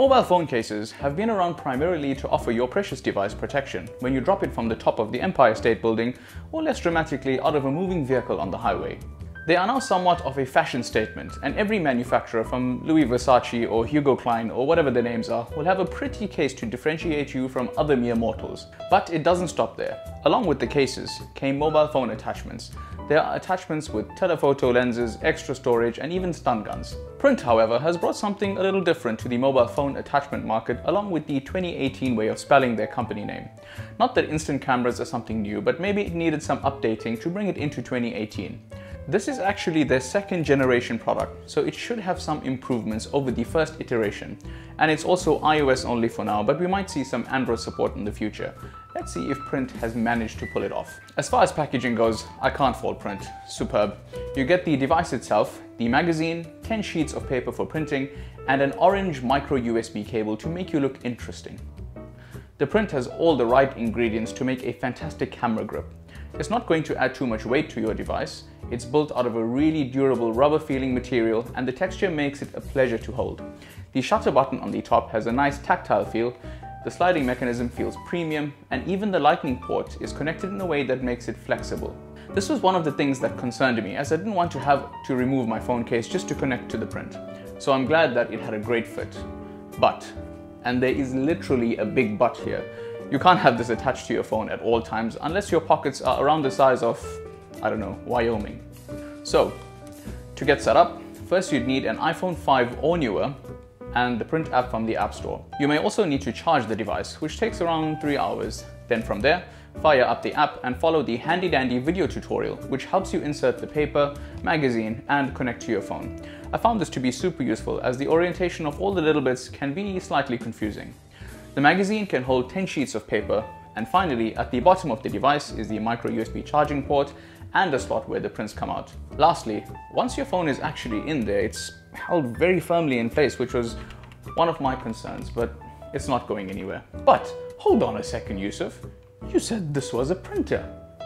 Mobile phone cases have been around primarily to offer your precious device protection when you drop it from the top of the Empire State Building or, less dramatically, out of a moving vehicle on the highway. They are now somewhat of a fashion statement, and every manufacturer from Louis Versace or Hugo Klein or whatever their names are will have a pretty case to differentiate you from other mere mortals. But it doesn't stop there. Along with the cases came mobile phone attachments. There are attachments with telephoto lenses, extra storage, and even stun guns. Prynt, however, has brought something a little different to the mobile phone attachment market, along with the 2018 way of spelling their company name. Not that instant cameras are something new, but maybe it needed some updating to bring it into 2018. This is actually their second generation product, so it should have some improvements over the first iteration. And it's also iOS only for now, but we might see some Android support in the future. Let's see if Prynt has managed to pull it off. As far as packaging goes, I can't fault Prynt. Superb. You get the device itself, the magazine, 10 sheets of paper for printing, and an orange micro USB cable to make you look interesting. The Prynt has all the right ingredients to make a fantastic camera grip. It's not going to add too much weight to your device. It's built out of a really durable rubber-feeling material, and the texture makes it a pleasure to hold. The shutter button on the top has a nice tactile feel, the sliding mechanism feels premium, and even the lightning port is connected in a way that makes it flexible. This was one of the things that concerned me, as I didn't want to have to remove my phone case just to connect to the Prynt. So I'm glad that it had a great fit. But, and there is literally a big but here, you can't have this attached to your phone at all times unless your pockets are around the size of, I don't know, Wyoming. So, to get set up, first you'd need an iPhone 5 or newer and the Prynt app from the App Store. You may also need to charge the device, which takes around 3 hours. Then from there, fire up the app and follow the handy-dandy video tutorial, which helps you insert the paper, magazine, and connect to your phone. I found this to be super useful, as the orientation of all the little bits can be slightly confusing. The magazine can hold 10 sheets of paper, and finally, at the bottom of the device is the micro USB charging port and a slot where the prints come out. Lastly, once your phone is actually in there, it's held very firmly in place, which was one of my concerns, but it's not going anywhere. But hold on a second, Yusuf. You said this was a printer.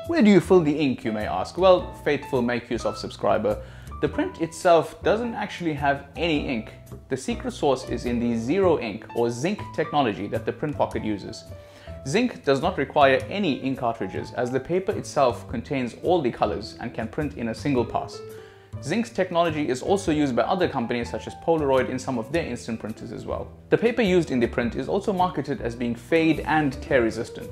Where do you fill the ink, you may ask? Well, faithful MakeUseOf subscriber, the Prynt itself doesn't actually have any ink. The secret sauce is in the zero ink or Zinc technology that the Prynt Pocket uses. Zinc does not require any ink cartridges, as the paper itself contains all the colors and can print in a single pass. Zinc's technology is also used by other companies such as Polaroid in some of their instant printers as well. The paper used in the Prynt is also marketed as being fade and tear resistant.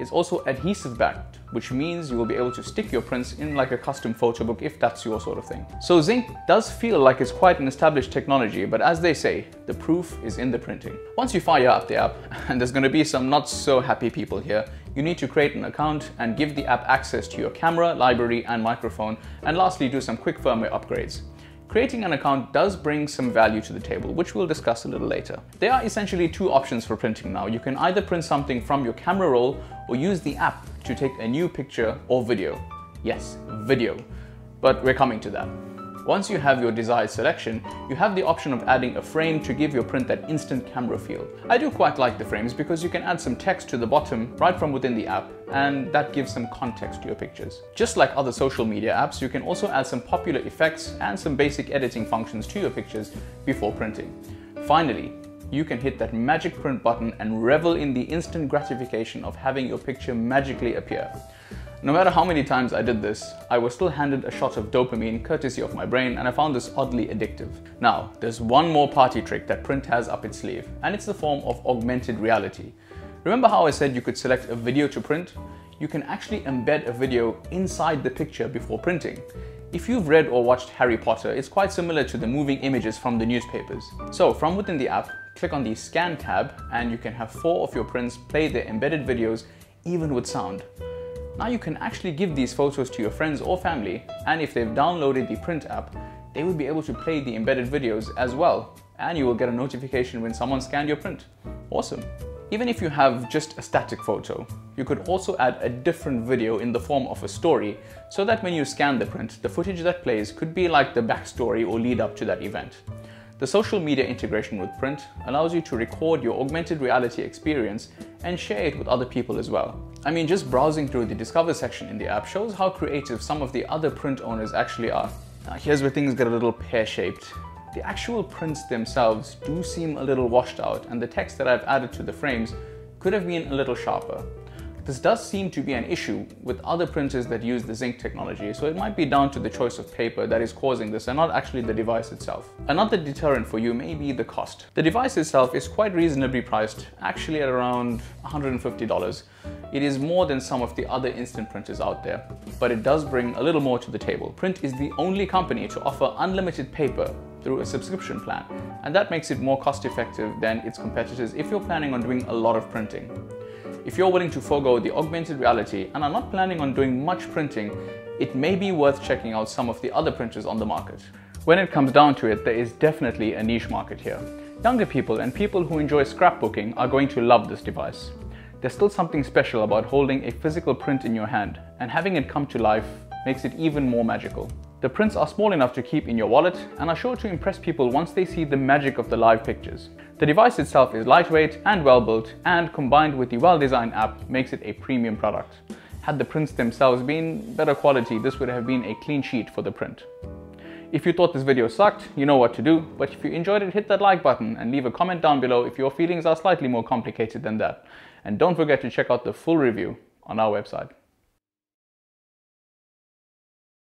It's also adhesive backed, which means you will be able to stick your prints in like a custom photo book if that's your sort of thing. So Zinc does feel like it's quite an established technology, but as they say, the proof is in the printing. Once you fire up the app, and there's going to be some not so happy people here, you need to create an account and give the app access to your camera, library, and microphone, and lastly do some quick firmware upgrades. Creating an account does bring some value to the table, which we'll discuss a little later. There are essentially two options for printing now. You can either print something from your camera roll or use the app to take a new picture or video. Yes, video. But we're coming to that. Once you have your desired selection, you have the option of adding a frame to give your Prynt that instant camera feel. I do quite like the frames because you can add some text to the bottom right from within the app, and that gives some context to your pictures. Just like other social media apps, you can also add some popular effects and some basic editing functions to your pictures before printing. Finally, you can hit that magic Prynt button and revel in the instant gratification of having your picture magically appear. No matter how many times I did this, I was still handed a shot of dopamine courtesy of my brain, and I found this oddly addictive. Now, there's one more party trick that Prynt has up its sleeve, and it's the form of augmented reality. Remember how I said you could select a video to print? You can actually embed a video inside the picture before printing. If you've read or watched Harry Potter, it's quite similar to the moving images from the newspapers. So from within the app, click on the Scan tab, and you can have 4 of your prints play their embedded videos, even with sound. Now you can actually give these photos to your friends or family, and if they've downloaded the Prynt app, they will be able to play the embedded videos as well, and you will get a notification when someone scanned your print. Awesome! Even if you have just a static photo, you could also add a different video in the form of a story, so that when you scan the Prynt, the footage that plays could be like the backstory or lead up to that event. The social media integration with Prynt allows you to record your augmented reality experience and share it with other people as well. I mean, just browsing through the Discover section in the app shows how creative some of the other Prynt owners actually are. Now, here's where things get a little pear-shaped. the actual prints themselves do seem a little washed out, and the text that I've added to the frames could have been a little sharper. This does seem to be an issue with other printers that use the Zinc technology, so it might be down to the choice of paper that is causing this and not actually the device itself. Another deterrent for you may be the cost. The device itself is quite reasonably priced, actually at around $150. It is more than some of the other instant printers out there, but it does bring a little more to the table. Prynt is the only company to offer unlimited paper through a subscription plan, and that makes it more cost effective than its competitors if you're planning on doing a lot of printing. If you're willing to forgo the augmented reality and are not planning on doing much printing, it may be worth checking out some of the other printers on the market. When it comes down to it, there is definitely a niche market here. Younger people and people who enjoy scrapbooking are going to love this device. There's still something special about holding a physical print in your hand, and having it come to life makes it even more magical. The prints are small enough to keep in your wallet and are sure to impress people once they see the magic of the live pictures. The device itself is lightweight and well built, and combined with the well-designed app makes it a premium product. Had the prints themselves been better quality, this would have been a clean sheet for the Prynt. If you thought this video sucked, you know what to do, but if you enjoyed it, hit that like button and leave a comment down below if your feelings are slightly more complicated than that. And don't forget to check out the full review on our website.